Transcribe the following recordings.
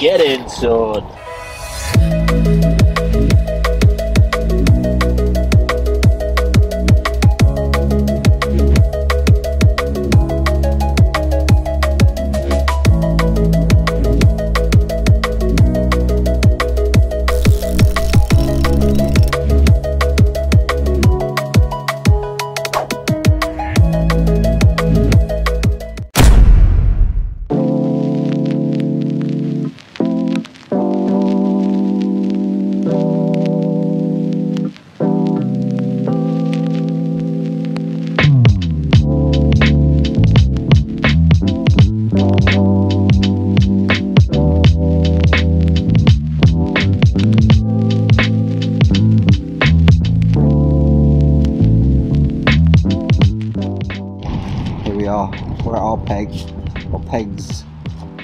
Get in, son.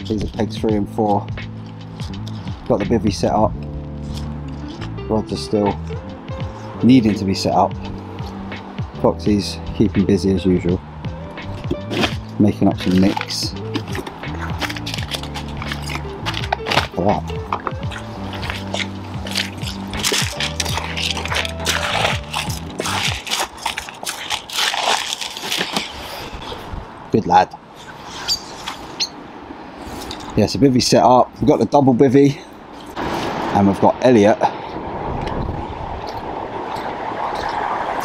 These are pegs 3 and 4. Got the bivvy set up. Rods are still needing to be set up. Foxy's keeping busy as usual, making up some nicks. Look at that. Good lad. Yeah, so bivvy set up. We've got the double bivvy, and we've got Elliot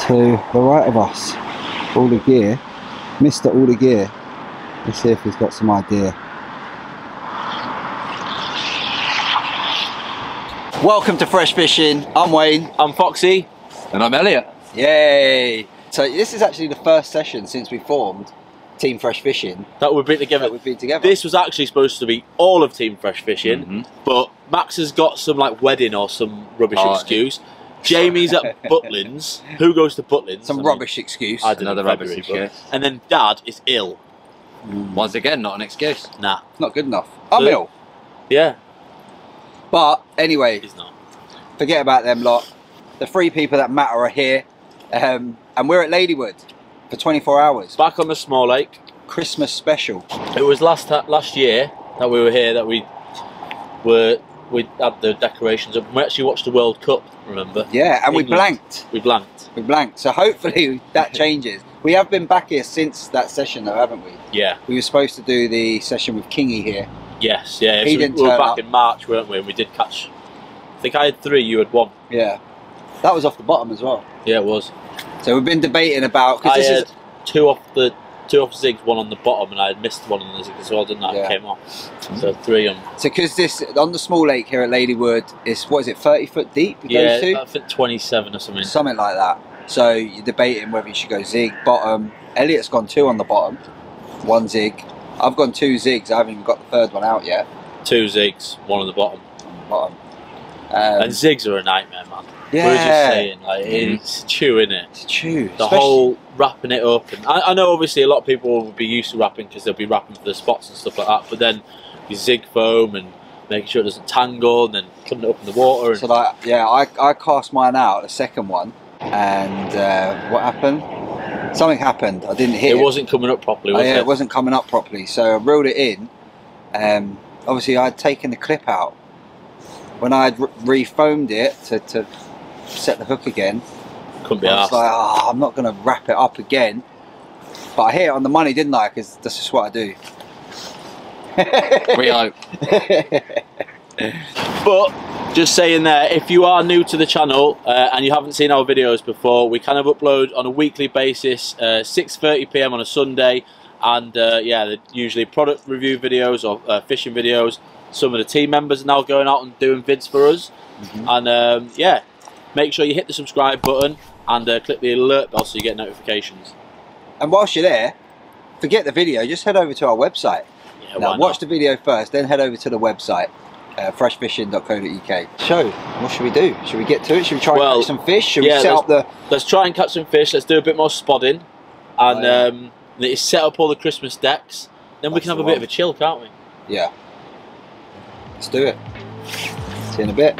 to the right of us. All the gear, Mr. All the Gear. Let's see if he's got some idea. Welcome to Fresh Fishing. I'm Wayne. I'm Foxy. And I'm Elliot. Yay! So this is actually the first session since we formed Team Fresh Fishing that we've been together. This was actually supposed to be all of Team Fresh Fishing, but Max has got some like wedding or some rubbish excuse. Jamie's at Butlins. Who goes to Butlins? Some rubbish excuse. I don't know the rubbish excuse. And then Dad is ill. Once again, not an excuse. Nah, not good enough. I'm ill. Yeah, but anyway, he's not. Forget about them lot. The three people that matter are here, and we're at Ladywood for 24 hours. Back on the small lake. Christmas special. It was last year that we were here that we had the decorations up. We actually watched the World Cup, remember? Yeah, and England. We blanked. So hopefully that changes. We have been back here since that session though, haven't we? Yeah. We were supposed to do the session with Kingy here. Yes, yeah. He didn't turn up. We were back in March, weren't we? And we did catch, I think I had 3, you had 1. Yeah. That was off the bottom as well. Yeah, it was. So we've been debating about, because this is 2 off zigs, 1 on the bottom, and I had missed 1 on the zig as well, didn't I? Yeah. It came off. So 3 on. So because this on the small lake here at Ladywood is, what is it, 30 foot deep? Yeah, I think 27 or something. Something like that. So you're debating whether you should go zig bottom. Elliot's gone 2 on the bottom, 1 zig. I've gone 2 zigs. I haven't even got the 3rd one out yet. 2 zigs, 1 on the bottom. And zigs are a nightmare, man. Yeah. We were just saying, like, it's a chew, isn't it? It's a chew. The whole wrapping it up. And I know, obviously, a lot of people will be used to wrapping because they'll be wrapping for the spots and stuff like that. But then you zig foam and making sure it doesn't tangle and then putting it up in the water. And so, like, yeah, I cast mine out, the second one. And what happened? Something happened. I didn't hear it. It wasn't coming up properly, was it? Yeah, it wasn't coming up properly. So I reeled it in. Obviously, I'd taken the clip out. When I had re-foamed it to set the hook again, couldn't be arsed. I was like, oh, I'm not going to wrap it up again. But I hit it on the money, didn't I? Because that's just what I do. We hope. But just saying there, if you are new to the channel and you haven't seen our videos before, we kind of upload on a weekly basis, 6:30 p.m. on a Sunday. And yeah, they're usually product review videos or fishing videos. Some of the team members are now going out and doing vids for us. And yeah, make sure you hit the subscribe button and click the alert bell so you get notifications. And whilst you're there, forget the video, just head over to our website. Yeah, now, watch the video first, then head over to the website, freshfishing.co.uk. So, what should we do? Should we get to it? Should we try and catch some fish? Should we set up the... Let's try and catch some fish. Let's do a bit more spotting. And let's set up all the Christmas decks. Then we can have a bit of a chill, can't we? Yeah. Let's do it. See you in a bit.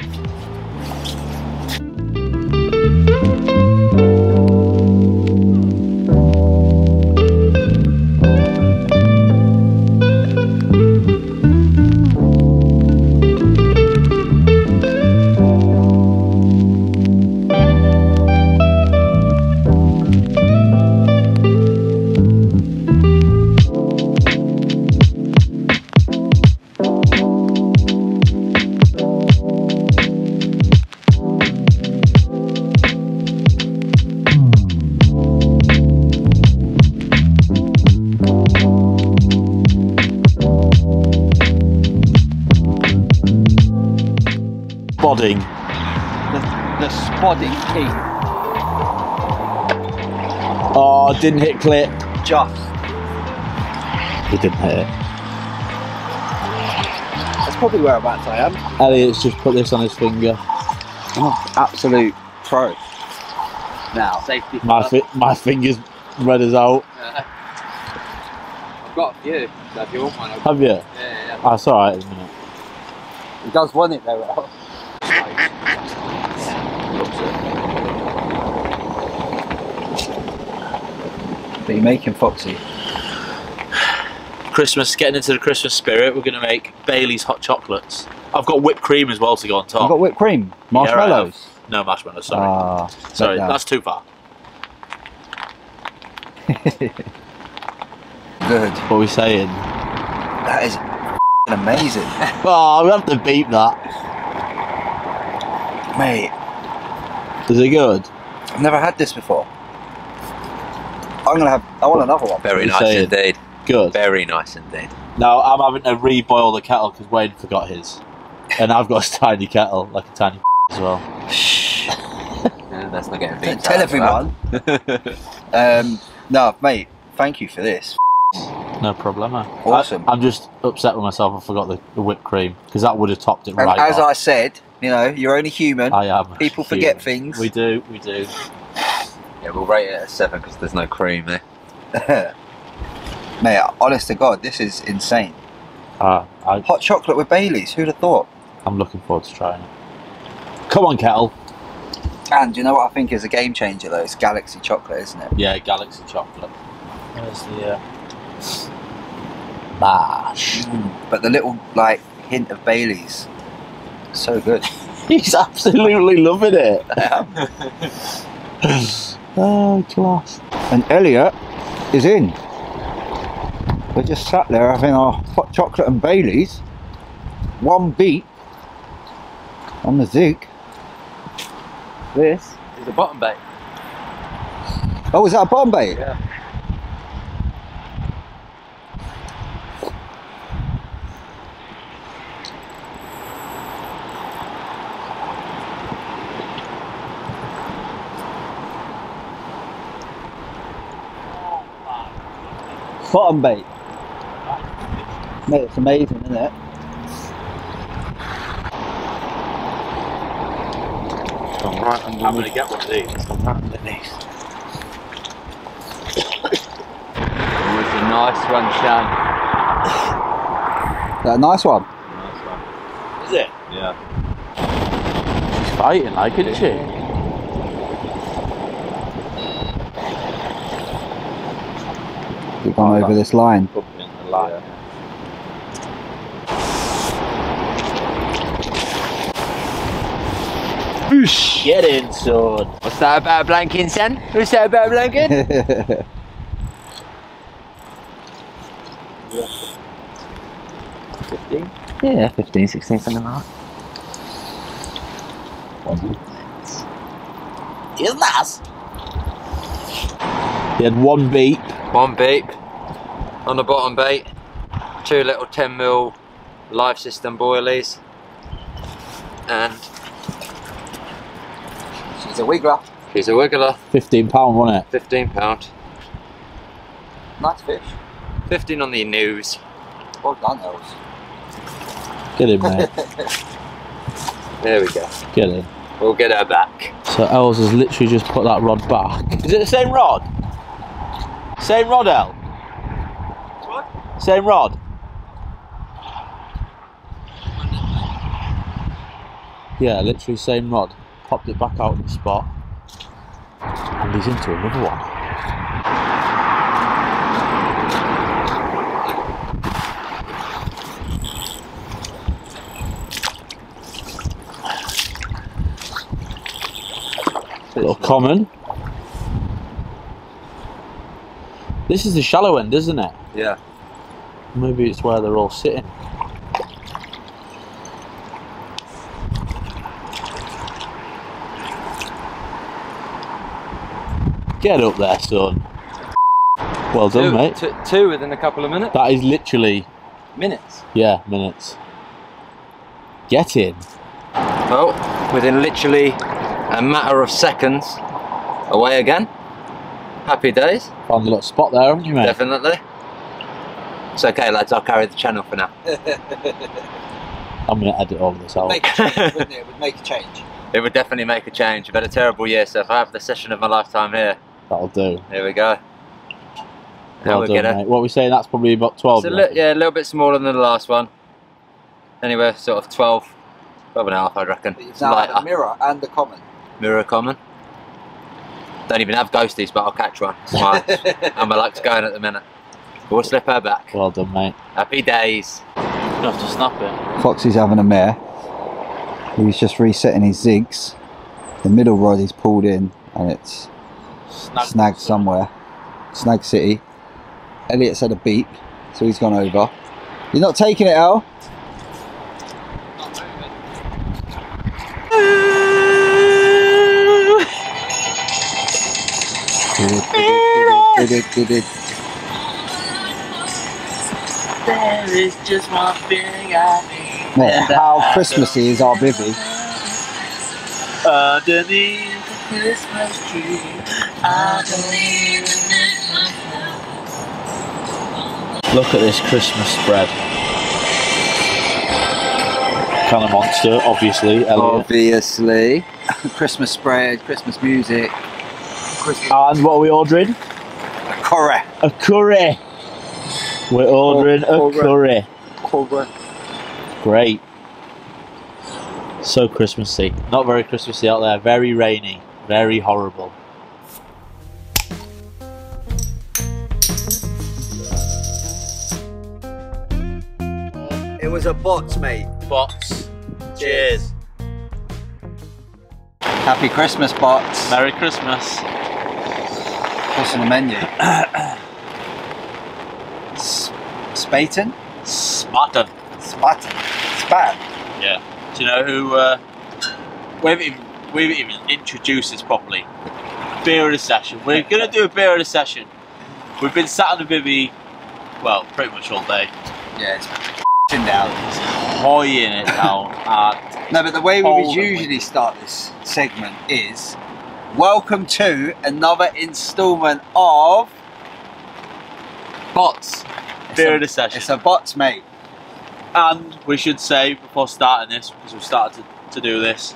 spodding. The spodding king. Oh, didn't hit clip. Just. He didn't hit it. That's probably whereabouts I am. Elliot's just put this on his finger. Oh, absolute pro. Now, safety. My finger's red as out. I've got a few, so if you want one. Have you? Yeah. That's alright, isn't it? He does want it though, Ralph. But you're making Foxy. Christmas, getting into the Christmas spirit, we're going to make Bailey's hot chocolates. I've got whipped cream as well to go on top. You've got whipped cream? Marshmallows? Yeah, right. No, marshmallows, sorry. Sorry, that's too far. Good. What are we saying? That is amazing. Oh, we have to beep that. Mate. Is it good? I've never had this before. I want another one. Very nice indeed. Good. Very nice indeed. Now I'm having to reboil the kettle because Wayne forgot his. And I've got a tiny kettle, like a tiny as well. Shh. No, that's not getting beat. Don't tell everyone. No, mate, thank you for this. No problemo. Awesome. I'm just upset with myself I forgot the whipped cream because that would have topped it and right as off. I said, you know, you're only human. I am. People forget things. We do, we do. Yeah, we'll rate it at 7 because there's no cream there. Mate, honest to God, this is insane. Hot chocolate with Bailey's, who'd have thought? I'm looking forward to trying it. Come on, kettle. And you know what I think is a game changer though? It's Galaxy chocolate, isn't it? Yeah, Galaxy chocolate. There's the mash. But the little like hint of Bailey's, so good. He's absolutely loving it. Oh, class. And Elliot is in. We just sat there having our hot chocolate and Bailey's. One beat on the zig. This is a bottom bait. Oh, is that a bottom bait? Yeah. Bottom bait. Mate, it's amazing, isn't it? Right, I'm going to get one of these. It's right underneath. Oh, it's a nice one, Shan. Is that a nice one? Nice one. Is it? Yeah. She's fighting like, isn't she? We've gone over this line. Oosh! Get in, son. What's that about blanking, son? What's that about blanking? Yeah. 15? Yeah, 15, 16, something like that. It's nice. He had one beat. One beep on the bottom bait, two little 10mm life system boilies, and she's a wiggler. She's a wiggler. £15, wasn't it? £15. Nice fish. 15 on the news. Well done, those. Get him, mate. There we go. Get him. We'll get her back. So Els has literally just put that rod back. Is it the same rod? Same rod, El. What? Same rod. Yeah, literally same rod. Popped it back out in the spot. And he's into another one. A little common. This is the shallow end, isn't it? Yeah. Maybe it's where they're all sitting. Get up there, son. Well done, mate. Two within a couple of minutes. That is literally... Minutes? Yeah, minutes. Get in. Well, within literally a matter of seconds, away again. Happy days. Found a little spot there, haven't you, mate? Definitely. It's okay, lads, I'll carry the channel for now. I'm going to edit all of this out. Make a change, wouldn't it? It would make a change. It would definitely make a change. I've had a terrible year, so if I have the session of my lifetime here, that'll do. Here we go. Well done, mate. What are we saying? That's probably about 12. Yeah, a little bit smaller than the last one. Anywhere sort of 12 and a half, I'd reckon. It's like a mirror and the common. Mirror common. Don't even have ghosties, but I'll catch one. It's fine. And my luck's going at the minute. We'll slip her back. Well done, mate. Happy days. You'll have to snap it. Foxy's having a mare. He was just resetting his zigs. The middle rod he's pulled in, and it's snagged somewhere. Snag City. Elliot's had a beak, so he's gone over. You're not taking it, Al? There is just one thing I need. Mate, how Christmassy is our bivvy. Underneath the Christmas tree, underneath. Look at this Christmas spread. Kind of monster, obviously. Elliot. Obviously. Christmas spread, Christmas music. Christmas. And what are we ordering? A curry. A curry. We're ordering a curry. Great. So Christmassy. Not very Christmassy out there. Very rainy. Very horrible. It was a box, mate. Box. Cheers. Happy Christmas, box. Merry Christmas. What's on the menu? Spaten? Spaten. Spaten. Spaten. Yeah. Do you know who? We haven't even introduced this properly. Beer of the session. We're gonna do a beer of the session. We've been sat on the bivvy, well, pretty much all day. Yeah. It's down. It's hoying it down. No, but the way we would usually start this segment is, welcome to another instalment of Bots. Beer of the session. It's a Bots, mate. And we should say, before starting this, because we've started to do this,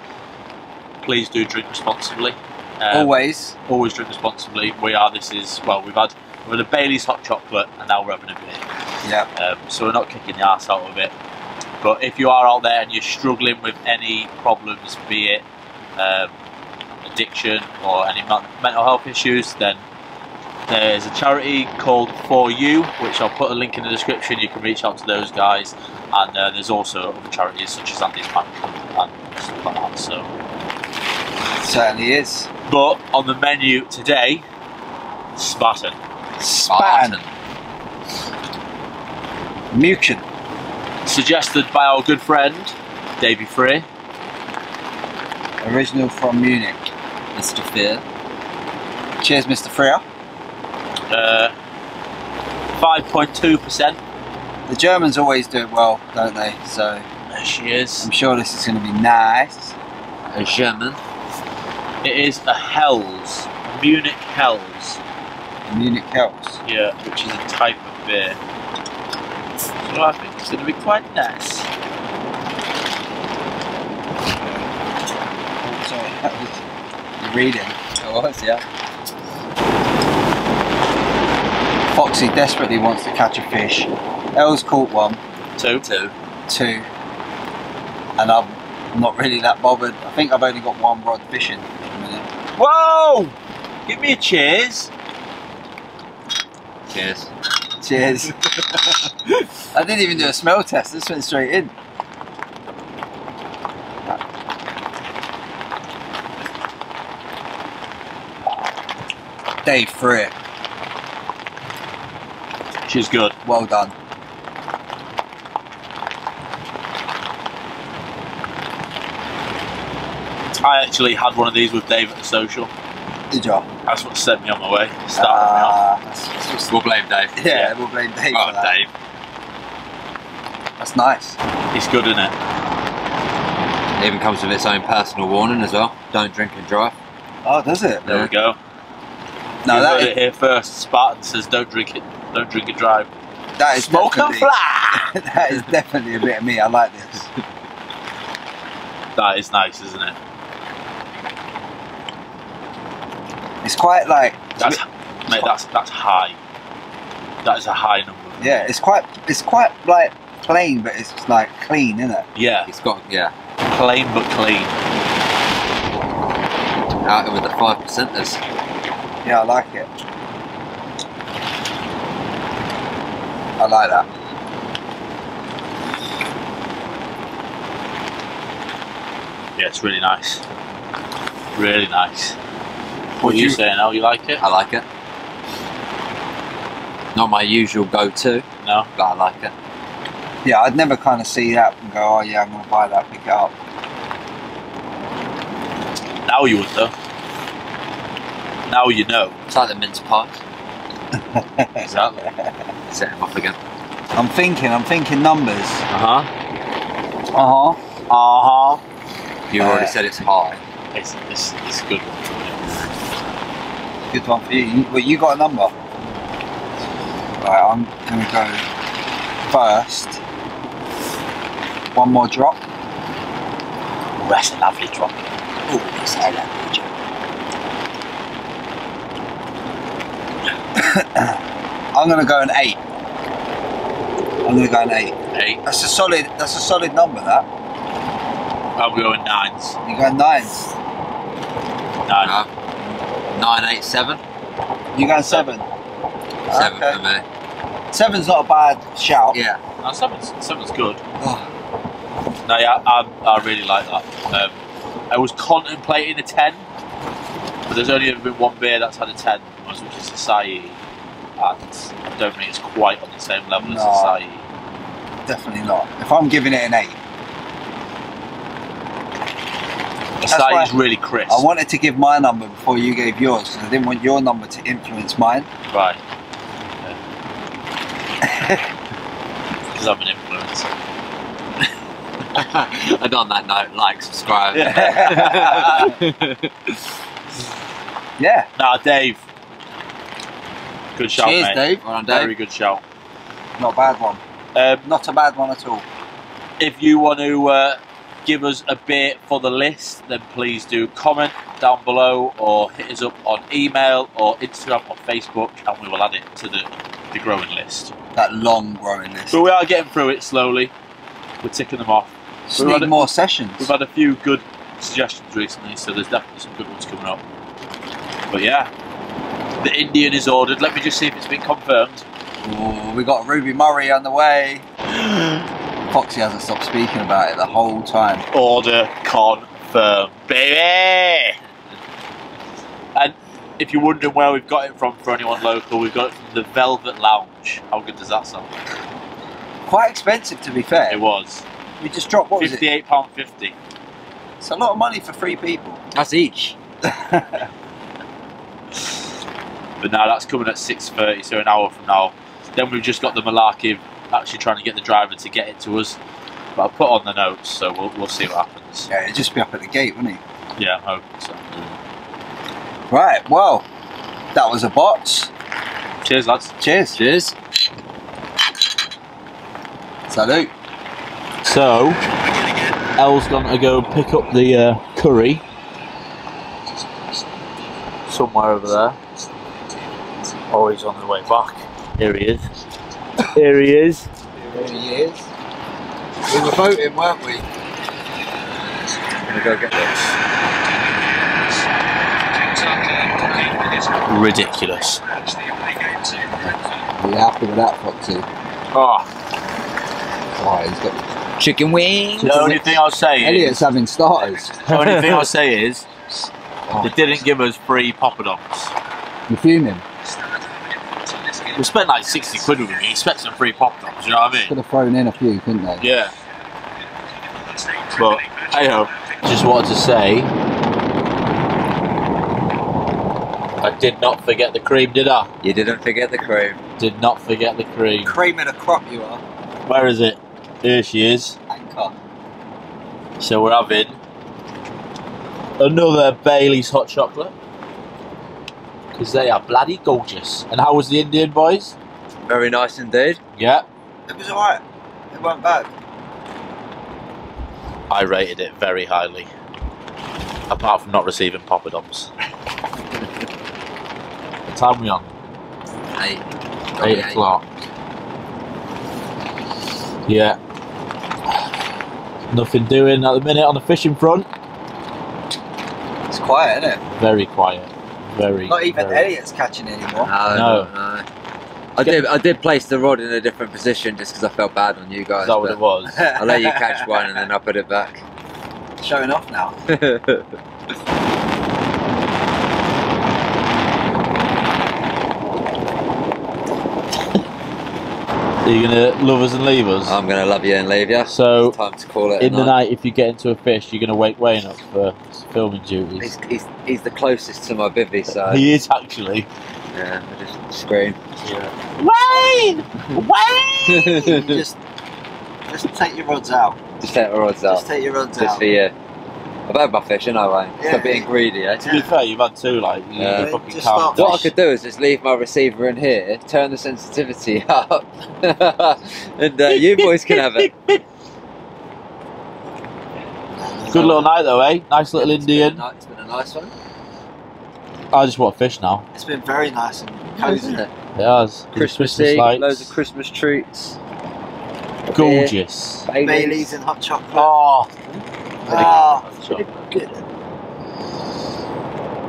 please do drink responsibly. Always. Always drink responsibly. We've had a Bailey's hot chocolate, and now we're having a beer. Yeah. So we're not kicking the arse out of it. But if you are out there and you're struggling with any problems, be it addiction or any mental health issues, then there's a charity called For You, which I'll put a link in the description. You can reach out to those guys. And there's also other charities such as Andy's Pan and stuff like that. So it certainly is. But on the menu today, Spaten. Spaten. Mucin. Suggested by our good friend, Davy Frey. Original from Munich, Mr. Frey. Cheers, Mr. Frey. 5.2%. The Germans always do it well, don't they? So there she is. I'm sure this is going to be nice. A German. It is a Helles. Munich Helles. Munich Helles? Yeah, which is a type of beer. So I think it's going to be quite nice. Sorry, that was reading. It was, yeah. Foxy desperately wants to catch a fish. Elle's caught one. Two. And I'm not really that bothered. I think I've only got one rod fishing at the minute. Whoa! Give me a cheers. Cheers. Cheers. I didn't even do a smell test, this went straight in. Day three. She's good. Well done. I actually had one of these with Dave at the social. Did you? That's what sent me on my way. We'll blame Dave. Yeah, we'll blame Dave. Oh, for that. Dave. That's nice. He's good, isn't it? It even comes with its own personal warning as well. Don't drink and drive. Oh, does it? There we go. No, you heard it here first. Spaten says don't drink and drive. That is smoke and fly. That is definitely a bit of me. I like this. That is nice, isn't it? It's quite like that's high. That is a high number. Yeah, it's quite like plain, but it's like clean, isn't it? Yeah, it's got plain but clean. Out with the 5%ers. Yeah, I like it. I like that. Yeah, it's really nice. Really nice. What are you saying, Al? You like it? I like it. Not my usual go-to. No. But I like it. Yeah, I'd never kind of see that and go, oh yeah, I'm going to buy that, pick it up. Now you would though. Now you know. It's like the mince pies. Exactly. Set them up again. I'm thinking numbers. You already said it's high. It's good one for me. Good one for you. Well, you got a number. Right, I'm going to go first. One more drop. Oh, that's a lovely drop. Oh, that's a lovely drop. I'm going to go an 8. I'm going to go an 8. 8. That's a solid number, that. I'm going 9s. You're going 9s? 9. 9, 8, 7. You're going 7? 7 for me. 7's not a bad shout. Yeah. No, 7's good. Oh. No, yeah, I really like that. I was contemplating a 10, but there's only ever been one beer that's had a 10, which is Acai, and I don't think it's quite on the same level as Acai. Definitely not. If I'm giving it an 8, Acai is really crisp. I wanted to give my number before you gave yours, because I didn't want your number to influence mine. Right. Because I'm an influencer. And on that note, like, subscribe. Yeah. Nah, Dave. Good shout, mate. Cheers, Dave. Well done, Dave. Very good shout. Not a bad one. Not a bad one at all. If you want to... give us a bit for the list, then please do comment down below or hit us up on email or Instagram or Facebook, and we will add it to the growing list. That long growing list. But we are getting through it slowly. We're ticking them off. We need more sessions. We've had a few good suggestions recently, so there's definitely some good ones coming up. But yeah, the Indian is ordered. Let me just see if it's been confirmed. Ooh, we got Ruby Murray on the way. Foxy hasn't stopped speaking about it the whole time. Order confirmed, baby! And if you're wondering where we've got it from, for anyone local, we've got it from the Velvet Lounge. How good does that sound? Quite expensive, to be fair. It was. We just dropped, what was it? £58.50. It's a lot of money for 3 people. That's each. But now that's coming at 6:30, so an hour from now. Then we've just got the Malakiv. Actually trying to get the driver to get it to us, but I'll put on the notes, so we'll see what happens. Yeah, it'd just be up at the gate, wouldn't it? Yeah, I hope so. Right, well, that was a box. Cheers, lads. Cheers. Cheers. Salute. So, El's gonna go pick up the curry somewhere over there. Oh, he's on his way back. Here he is. Here he is. Here he is. We were voting, weren't we? I'm gonna go get this. Ridiculous. Are you happy with that, Foxy? Oh. Oh, he's got chicken wings. The only thing I'll say is... Elliot's having starters. The only thing I'll say is... Oh. They didn't give us free poppadoms. You're fuming. We spent like 60 quid with him, you expect some free pop-tops, you know what I mean? Could have thrown in a few, couldn't they? Yeah. But, hey ho. Just wanted to say, I did not forget the cream, did I? You didn't forget the cream. Did not forget the cream. Cream in a crop you are. Where is it? Here she is. Anchor. So we're having another Bailey's hot chocolate because they are bloody gorgeous. And how was the Indian, boys? Very nice indeed. Yeah. It was alright. It went bad. I rated it very highly. Apart from not receiving poppadoms. What time are we on? 8 o'clock. Yeah. Nothing doing at the minute on the fishing front. It's quiet, isn't it? Very quiet. Very. Not even very... Elliot's catching anymore. No. I did place the rod in a different position just because I felt bad on you guys. Is that what it was? I let you catch one and then I put it back. Showing off now. Are you going to love us and leave us? I'm going to love you and leave you. So it's time to call it. In the night, if you get into a fish, you're going to wake Wayne up for filming duties. He's the closest to my bivvy, so... He is, actually. Yeah, I just scream. Yeah. Wayne! Wayne! just take your rods out. Just take my rods out. Just take your rods out. Just for you. I've had my fish, haven't I, Wayne? Yeah. Stop being greedy, eh? To be fair, you've had two, like, you fucking can't. What I could do is just leave my receiver in here, turn the sensitivity up, and you boys can have it. Good little night, though, eh? Nice little Indian. It's been a nice one. I just want a fish now. It's been very nice and cozy. It has. Christmassy, loads of Christmas treats. Gorgeous. Bailey's and hot chocolate. Oh. Oh, good.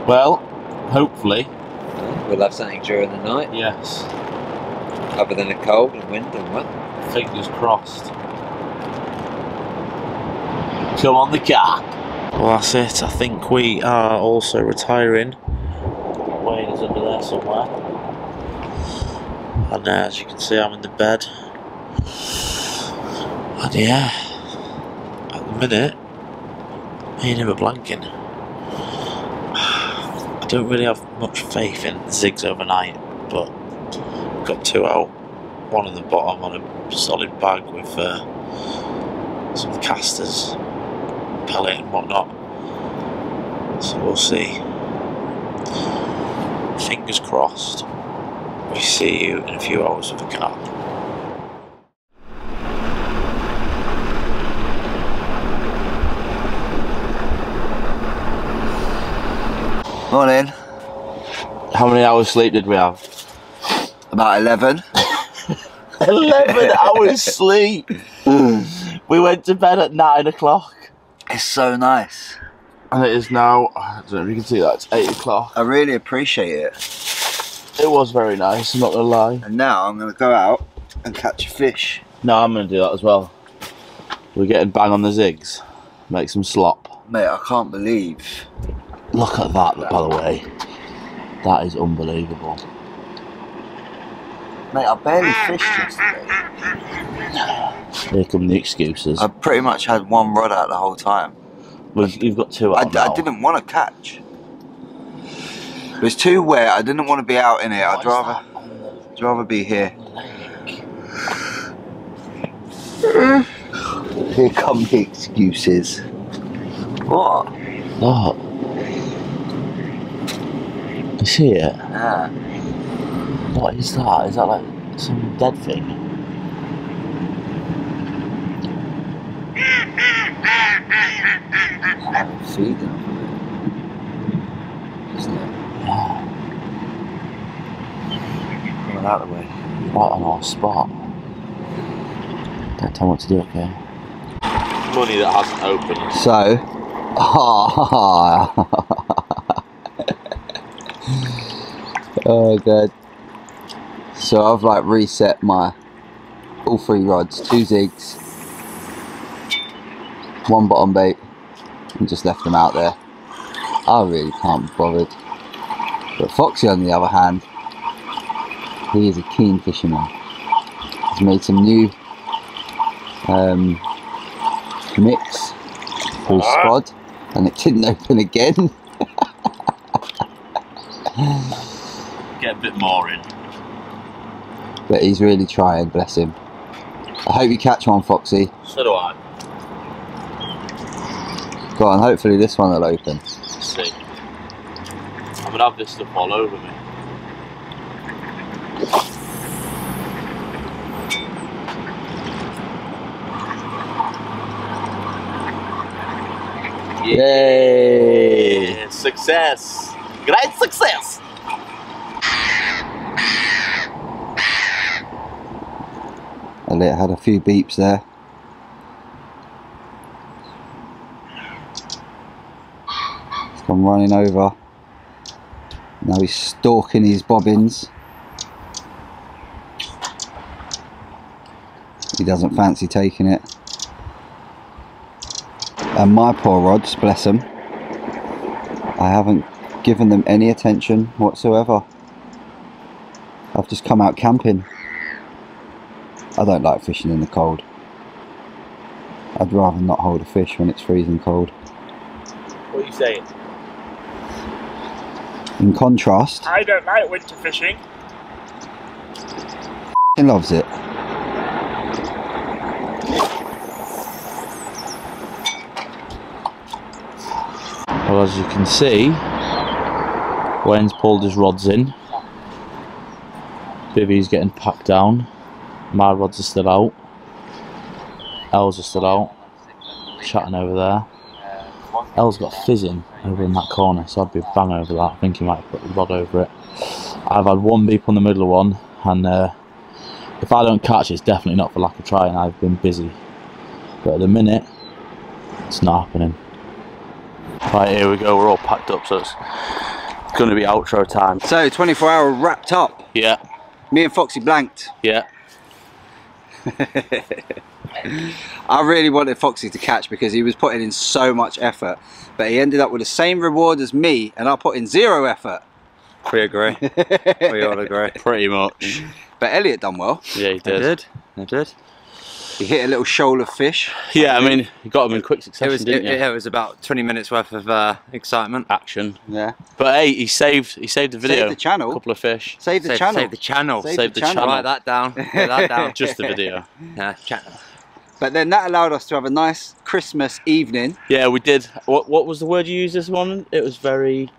Well, hopefully. We'll have something during the night. Yes. Other than a cold and wind and what? Fingers crossed. Come on the car. Well, that's it. I think we are also retiring. Wayne is under there somewhere. And as you can see, I'm in the bed. And yeah, at the minute, I ain't ever blanking. I don't really have much faith in zigs overnight, but got two out. One at the bottom on a solid bag with some casters, pellet and whatnot. So we'll see. Fingers crossed. We see you in a few hours with a carp. Morning. How many hours sleep did we have? About 11. 11 hours sleep. We went to bed at 9 o'clock. It's so nice. And it is now, I don't know if you can see that, it's 8 o'clock. I really appreciate it. It was very nice, I'm not gonna lie. And now I'm gonna go out and catch a fish. No, I'm gonna do that as well. We're getting bang on the zigs. Make some slop. Mate, I can't believe. Look at that, by the way. That is unbelievable. Mate, I barely fished yesterday. Here come the excuses. I pretty much had one rod out the whole time. Well, you've got two out now. I didn't want to catch. It was too wet, I didn't want to be out in it. I'd rather be here. Here come the excuses. What? What? You see it? Yeah. What is that? Is that like some dead thing? Feed them, isn't it? Yeah. Coming out of the way. Right on our spot. Don't tell me what to do, okay? Money that hasn't opened. So. Oh god. So I've like reset my all three rods, two zigs, one bottom bait, and just left them out there. I really can't be bothered. But Foxy on the other hand, he is a keen fisherman. He's made some new mix called Squad and it didn't open again. Get a bit more in. But he's really trying, bless him. I hope you catch one, Foxy. So do I. Go on, hopefully this one will open. Let's see. I'm going to have this stuff all over me. Yay! Yeah, success! Great success! Elliot had a few beeps there. He's gone running over. Now he's stalking his bobbins. He doesn't fancy taking it. And my poor rods, bless them, I haven't given them any attention whatsoever. I've just come out camping. I don't like fishing in the cold. I'd rather not hold a fish when it's freezing cold. What are you saying? In contrast, I don't like winter fishing. He loves it. Well, as you can see, Wayne's pulled his rods in. Bivvy's getting packed down. My rods are still out. Elle's are still out. Chatting over there. Elle's got fizzing over in that corner, so I'd be bang over that. I think he might have put the rod over it. I've had one beep on the middle of one, and if I don't catch it, it's definitely not for lack of trying. I've been busy. But at the minute, it's not happening. Right, here we go. We're all packed up, so it's going to be outro time. So, 24 hour wrapped up. Yeah. Me and Foxy blanked. Yeah. I really wanted Foxy to catch because he was putting in so much effort, but he ended up with the same reward as me, and I put in zero effort. We agree. We all agree. Pretty much. But Elliot done well. Yeah, he did. He did. He hit a little shoal of fish. Yeah, I mean, you got them in quick succession, didn't you? Yeah, it was about 20 minutes worth of excitement. Action. Yeah. But hey, he saved the video. Saved the channel. A couple of fish. Saved the channel. Saved the channel. Saved the channel. Write that down. Write that down. Just the video. Yeah, channel. But then that allowed us to have a nice Christmas evening. Yeah, we did. What was the word you used this morning? It was very...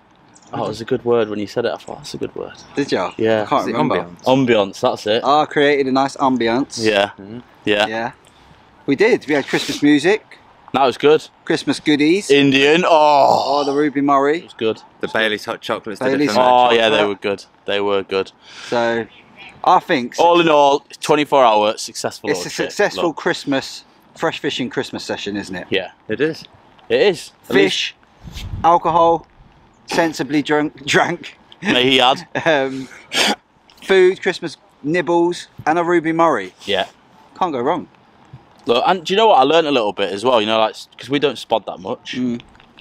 Oh, it was a good word when you said it. I thought, that's a good word. Did you? Yeah. I can't remember. Ambiance, that's it. I created a nice ambiance. Yeah. Mm-hmm. Yeah. Yeah. We did. We had Christmas music. That was good. Christmas goodies. Indian. Oh, the Ruby Murray. It was good. The Bailey's hot chocolates. Bailey's hot chocolate. Yeah, they were good. They were good. So, I think... All in all, 24-hour successful... It's a successful Christmas, fresh fishing Christmas session, isn't it? Yeah. It is. It is. Fish, alcohol... Sensibly drank. He had food, Christmas nibbles, and a Ruby Murray. Yeah, can't go wrong. Look, and do you know what I learned a little bit as well? You know, like because we don't spod that much,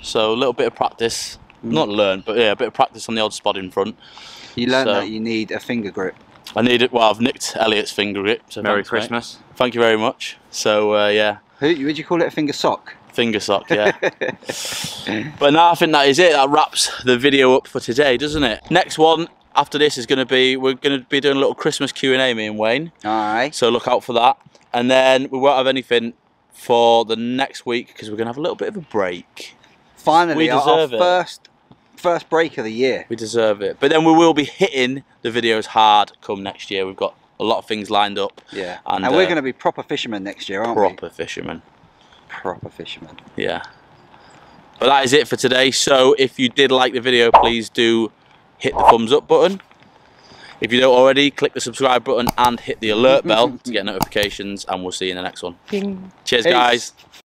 so a little bit of practice. Not learn, but yeah, a bit of practice on the old spod in front. You learn that you need a finger grip. I need it. Well, I've nicked Elliot's finger grip. So Merry Christmas. Mate. Thank you very much. So yeah. Would you call it a finger sock? Finger sock, yeah. But now I think that is it. That wraps the video up for today, doesn't it? Next one after this is going to be, we're going to be doing a little Christmas Q&A, me and Wayne. Alright. So look out for that. And then we won't have anything for the next week because we're going to have a little bit of a break. Finally, our first break of the year. We deserve it. But then we will be hitting the videos hard come next year. We've got a lot of things lined up. Yeah. And we're going to be proper fishermen next year, aren't we? Proper fishermen. Proper fisherman. Yeah. But that is it for today. So if you did like the video, please do hit the thumbs up button. If you don't already, click the subscribe button and hit the alert bell to get notifications, and we'll see you in the next one. Cheers, guys.